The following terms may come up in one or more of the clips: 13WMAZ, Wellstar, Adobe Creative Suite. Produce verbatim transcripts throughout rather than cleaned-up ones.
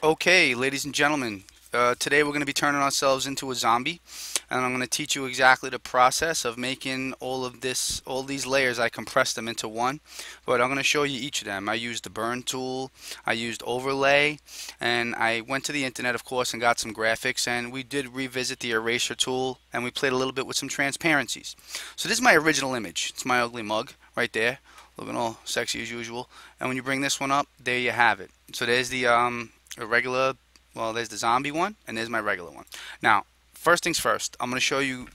Okay, ladies and gentlemen, uh, today we're going to be turning ourselves into a zombie, and I'm going to teach you exactly the process of making all of this, all these layers. I compressed them into one, but I'm going to show you each of them. I used the burn tool, I used overlay, and I went to the internet, of course, and got some graphics, and we did revisit the eraser tool, and we played a little bit with some transparencies. So this is my original image. It's my ugly mug right there, looking all sexy as usual, and when you bring this one up, there you have it. So there's the um, a regular, well, there's the zombie one, and there's my regular one. Now, first things first, I'm going to show you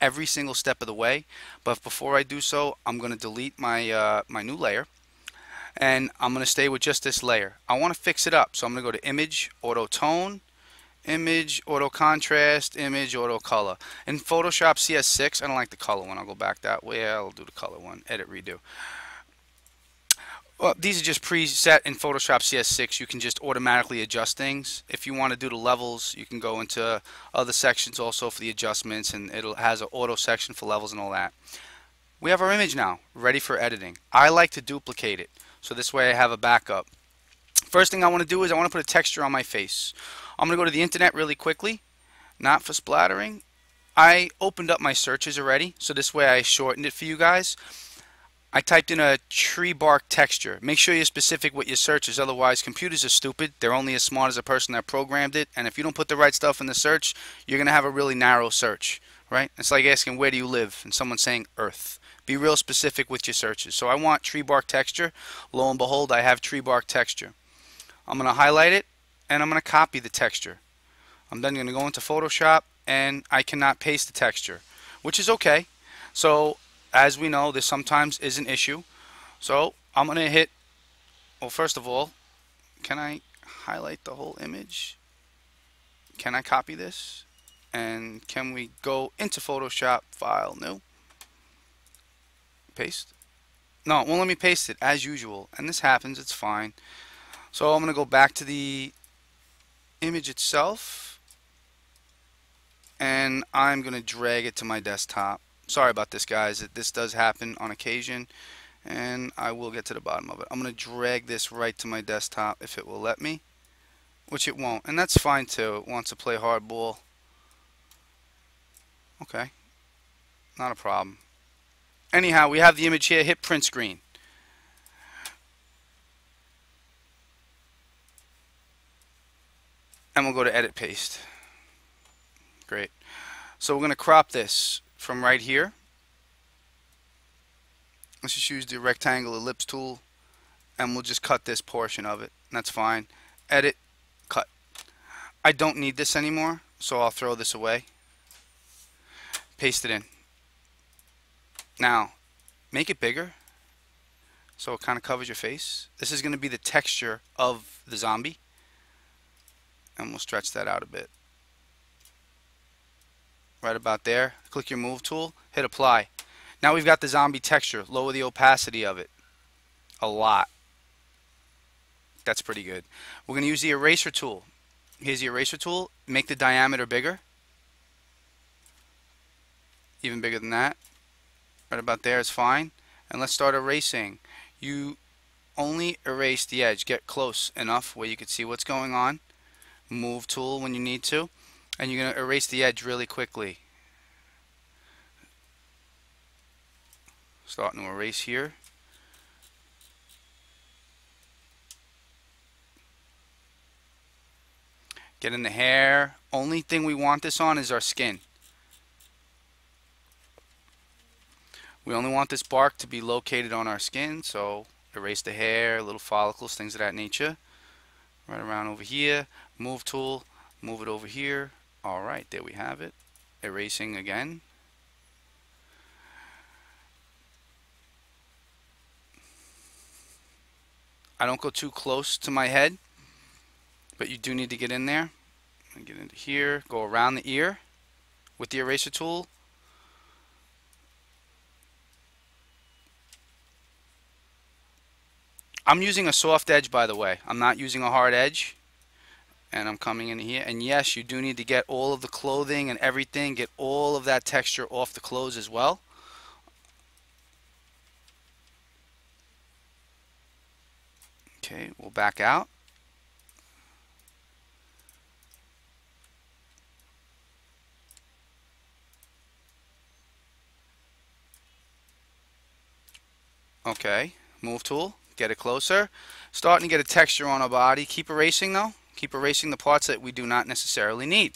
every single step of the way, but before I do so, I'm going to delete my uh, my new layer, and I'm going to stay with just this layer. I want to fix it up, so I'm going to go to Image, Auto Tone, Image, Auto Contrast, Image, Auto Color. In Photoshop C S six, I don't like the color one. I'll go back that way. I'll do the color one. Edit, Redo. Well, these are just preset in Photoshop C S six. You can just automatically adjust things. If you want to do the levels, you can go into other sections also for the adjustments, and it has an auto section for levels and all that. We have our image now, ready for editing. I like to duplicate it, so this way I have a backup. First thing I want to do is I want to put a texture on my face. I'm going to go to the internet really quickly, not for splattering. I opened up my searches already, so this way I shortened it for you guys. I typed in a tree bark texture. Make sure you're specific with your searches, otherwise computers are stupid. They're only as smart as the person that programmed it, and if you don't put the right stuff in the search, you're gonna have a really narrow search, right? It's like asking, where do you live? And someone saying Earth. Be real specific with your searches. So I want tree bark texture. Lo and behold, I have tree bark texture. I'm gonna highlight it, and I'm gonna copy the texture. I'm then gonna go into Photoshop, and I cannot paste the texture, which is okay. So as we know, this sometimes is an issue. So I'm going to hit, well, first of all, can I highlight the whole image? Can I copy this? And can we go into Photoshop, File, New, Paste? No, it won't let me paste it, as usual. And this happens, it's fine. So I'm going to go back to the image itself, and I'm going to drag it to my desktop. Sorry about this, guys. This does happen on occasion, and I will get to the bottom of it. I'm going to drag this right to my desktop if it will let me, which it won't, and that's fine too. It wants to play hardball. Okay, not a problem. Anyhow, we have the image here. Hit print screen. And we'll go to edit, paste. Great. So we're going to crop this from right here. Let's just use the rectangle ellipse tool, and we'll just cut this portion of it. That's fine. Edit, cut. I don't need this anymore, so I'll throw this away. Paste it in. Now, make it bigger so it kind of covers your face. This is going to be the texture of the zombie, and we'll stretch that out a bit. Right about there. Click your move tool, hit apply. Now we've got the zombie texture. Lower the opacity of it a lot. That's pretty good. We're going to use the eraser tool. Here's the eraser tool. Make the diameter bigger, even bigger than that. Right about there is fine. And let's start erasing. You only erase the edge. Get close enough where you can see what's going on. Move tool when you need to. And you're going to erase the edge really quickly. Starting to erase here. Get in the hair. Only thing we want this on is our skin. We only want this bark to be located on our skin, so erase the hair, little follicles, things of that nature. Right around over here. Move tool. Move it over here. All right, there we have it. Erasing again. I don't go too close to my head, but you do need to get in there. Get into here, go around the ear with the eraser tool. I'm using a soft edge, by the way. I'm not using a hard edge. And I'm coming in here, and yes, you do need to get all of the clothing and everything, get all of that texture off the clothes as well. Okay, we'll back out. Okay, move tool, get it closer. Starting to get a texture on our body. Keep erasing though. Keep erasing the parts that we do not necessarily need.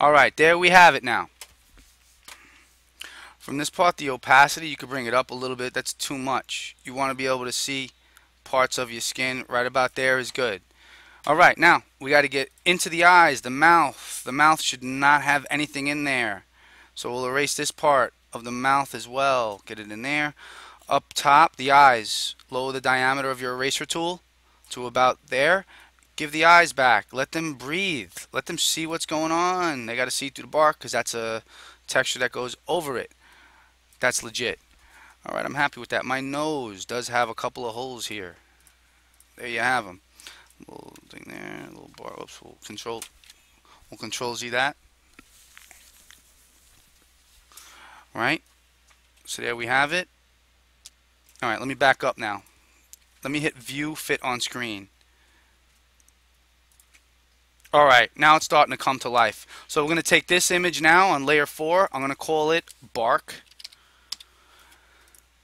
Alright, there we have it now. From this part, the opacity, you can bring it up a little bit. That's too much. You want to be able to see parts of your skin. Right about there is good. Alright, now we got to get into the eyes, the mouth. The mouth should not have anything in there. So we'll erase this part of the mouth as well. Get it in there. Up top, the eyes. Lower the diameter of your eraser tool to about there. Give the eyes back. Let them breathe. Let them see what's going on. They got to see through the bark because that's a texture that goes over it. That's legit. Alright, I'm happy with that. My nose does have a couple of holes here. There you have them. Little thing there, little bar. Oops, we'll control. We'll control Z that. All right. So there we have it. All right. Let me back up now. Let me hit View Fit on Screen. All right. Now it's starting to come to life. So we're going to take this image now on Layer Four. I'm going to call it Bark.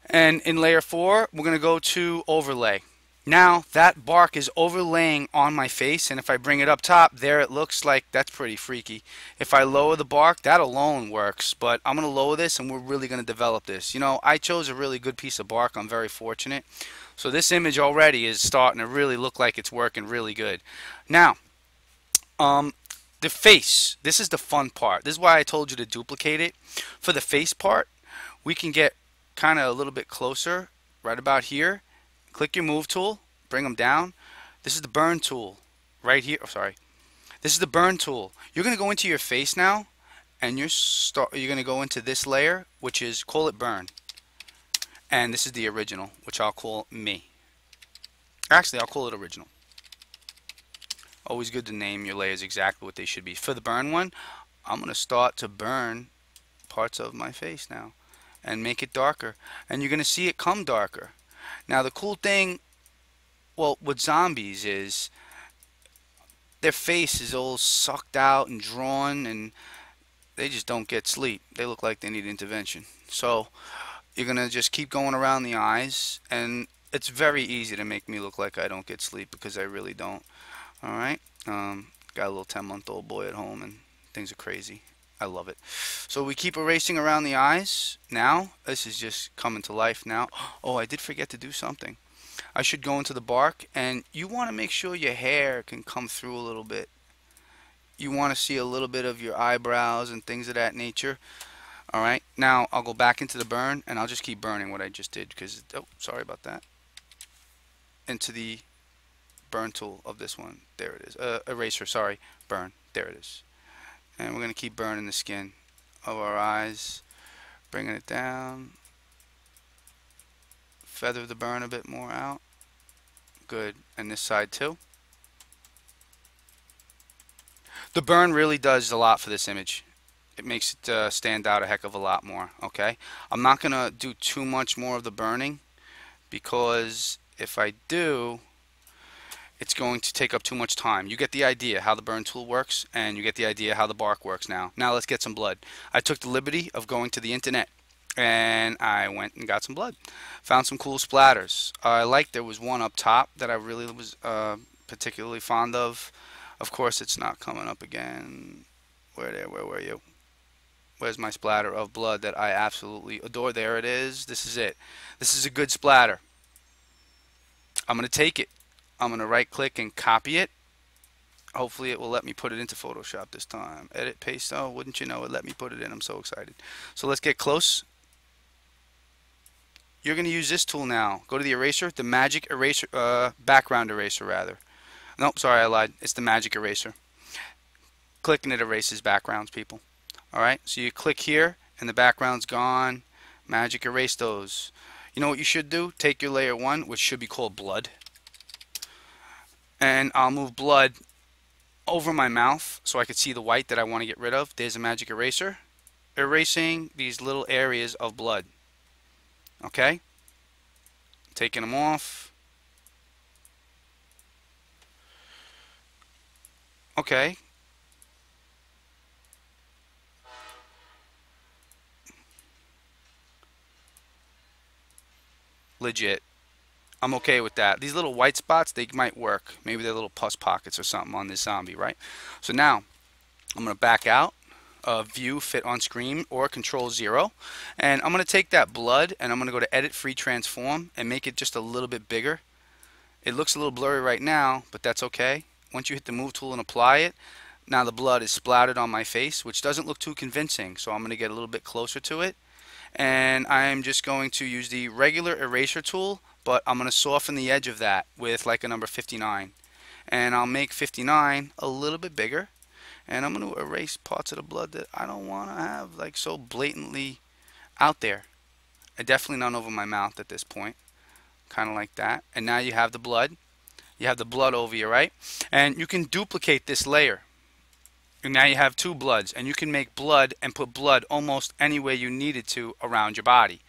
And in Layer Four, we're going to go to Overlay. Now that bark is overlaying on my face, and if I bring it up top, there it looks like that's pretty freaky. If I lower the bark, that alone works, but I'm going to lower this and we're really going to develop this. You know, I chose a really good piece of bark. I'm very fortunate. So this image already is starting to really look like it's working really good. Now, um, the face, this is the fun part. This is why I told you to duplicate it. For the face part, we can get kind of a little bit closer right about here. Click your move tool, bring them down. This is the burn tool right here. Oh, sorry, this is the burn tool. You're going to go into your face now, and you're start you're going to go into this layer, which is, call it burn, and this is the original, which I'll call me. Actually, I'll call it original. Always good to name your layers exactly what they should be. For the burn one, I'm going to start to burn parts of my face now and make it darker, and you're going to see it come darker. Now the cool thing, well, with zombies is their face is all sucked out and drawn, and they just don't get sleep. They look like they need intervention. So you're going to just keep going around the eyes, and it's very easy to make me look like I don't get sleep because I really don't. All right. Um, got a little ten-month-old boy at home, and things are crazy. I love it. So we keep erasing around the eyes. Now this is just coming to life now. Oh, I did forget to do something. I should go into the bark, and you want to make sure your hair can come through a little bit. You want to see a little bit of your eyebrows and things of that nature. Alright, now I'll go back into the burn, and I'll just keep burning what I just did because, oh, sorry about that. Into the burn tool of this one. There it is. Uh, eraser, sorry. Burn. There it is. And we're going to keep burning the skin of our eyes, bringing it down, feather the burn a bit more out. Good. And this side too. The burn really does a lot for this image. It makes it uh, stand out a heck of a lot more. Okay, I'm not going to do too much more of the burning, because if I do, it's going to take up too much time. You get the idea how the burn tool works, and you get the idea how the bark works now. Now let's get some blood. I took the liberty of going to the internet, and I went and got some blood. Found some cool splatters. Uh, I liked, there was one up top that I really was uh, particularly fond of. Of course, it's not coming up again. Where there? Where were you? Where's my splatter of blood that I absolutely adore? There it is. This is it. This is a good splatter. I'm going to take it. I'm going to right click and copy it. Hopefully it will let me put it into Photoshop this time. Edit, paste. Oh, wouldn't you know it, let me put it in. I'm so excited. So let's get close. You're going to use this tool now. Go to the eraser, the magic eraser, uh, background eraser rather. Nope, sorry, I lied. It's the magic eraser. Click and it erases backgrounds, people. Alright, so you click here and the background's gone. Magic erase those. You know what you should do? Take your layer one, which should be called blood. And I'll move blood over my mouth so I could see the white that I want to get rid of. There's a magic eraser, erasing these little areas of blood. Okay, taking them off. Okay, legit. I'm okay with that. These little white spots, they might work. Maybe they're little pus pockets or something on this zombie, right? So now I'm going to back out of view, fit on screen, or control zero, and I'm going to take that blood and I'm going to go to edit, free transform, and make it just a little bit bigger. It looks a little blurry right now, but that's okay. Once you hit the move tool and apply it, now the blood is splattered on my face, which doesn't look too convincing, so I'm going to get a little bit closer to it. And I'm just going to use the regular eraser tool, but I'm going to soften the edge of that with like a number fifty-nine. And I'll make fifty-nine a little bit bigger. And I'm going to erase parts of the blood that I don't want to have like so blatantly out there. I definitely not over my mouth at this point. Kind of like that. And now you have the blood. You have the blood over you, right? And you can duplicate this layer. And now you have two bloods, and you can make blood and put blood almost anywhere you need it to around your body.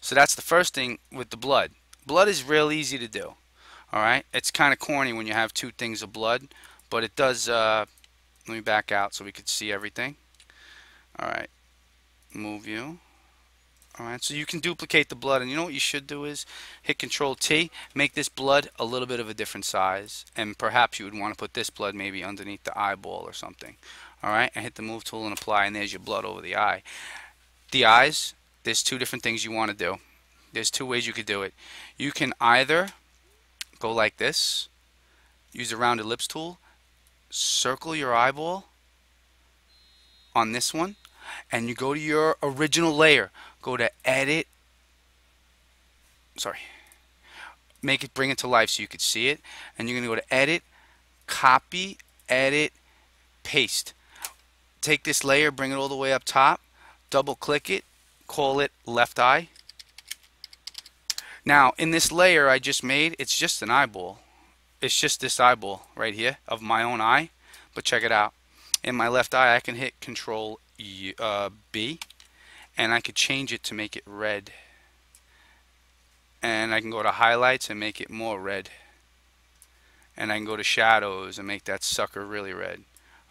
So that's the first thing with the blood. Blood is real easy to do. Alright, it's kind of corny when you have two things of blood, but it does. Uh, let me back out so we could see everything. Alright, move you. Alright, so you can duplicate the blood, and you know what you should do is hit Control T, make this blood a little bit of a different size, and perhaps you would want to put this blood maybe underneath the eyeball or something. Alright, and hit the move tool and apply, and there's your blood over the eye. The eyes, there's two different things you want to do. There's two ways you could do it. You can either go like this, use the round ellipse tool, circle your eyeball on this one, and you go to your original layer. Go to edit, sorry, make it, bring it to life so you could see it, and you're going to go to edit, copy, edit, paste. Take this layer, bring it all the way up top, double click it, call it left eye. Now in this layer I just made, it's just an eyeball. It's just this eyeball right here of my own eye, but check it out. In my left eye I can hit Control U, uh, B, and I could change it to make it red, and I can go to highlights and make it more red, and I can go to shadows and make that sucker really red.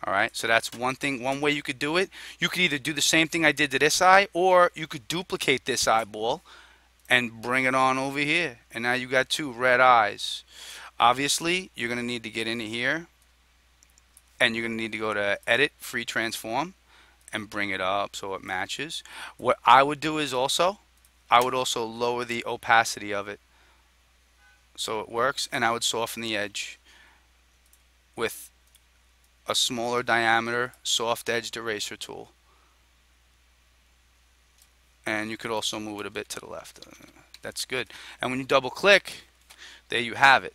Alright, so that's one thing, one way you could do it. You could either do the same thing I did to this eye, or you could duplicate this eyeball and bring it on over here, and now you got two red eyes. Obviously you're gonna need to get into here, and you're gonna need to go to edit, free transform, and bring it up so it matches. What I would do is also, I would also lower the opacity of it so it works, and I would soften the edge with a smaller diameter soft edged eraser tool. And you could also move it a bit to the left. That's good. And when you double click, there you have it.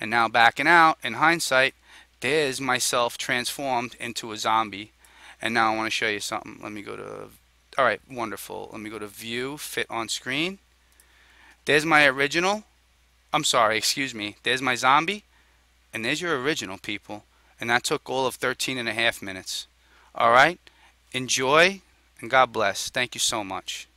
And now backing out, in hindsight, there's myself transformed into a zombie. And now I want to show you something. Let me go to, all right, wonderful. Let me go to view, fit on screen. There's my original. I'm sorry, excuse me. There's my zombie. And there's your original, people. And that took all of thirteen and a half minutes. All right, enjoy and God bless. Thank you so much.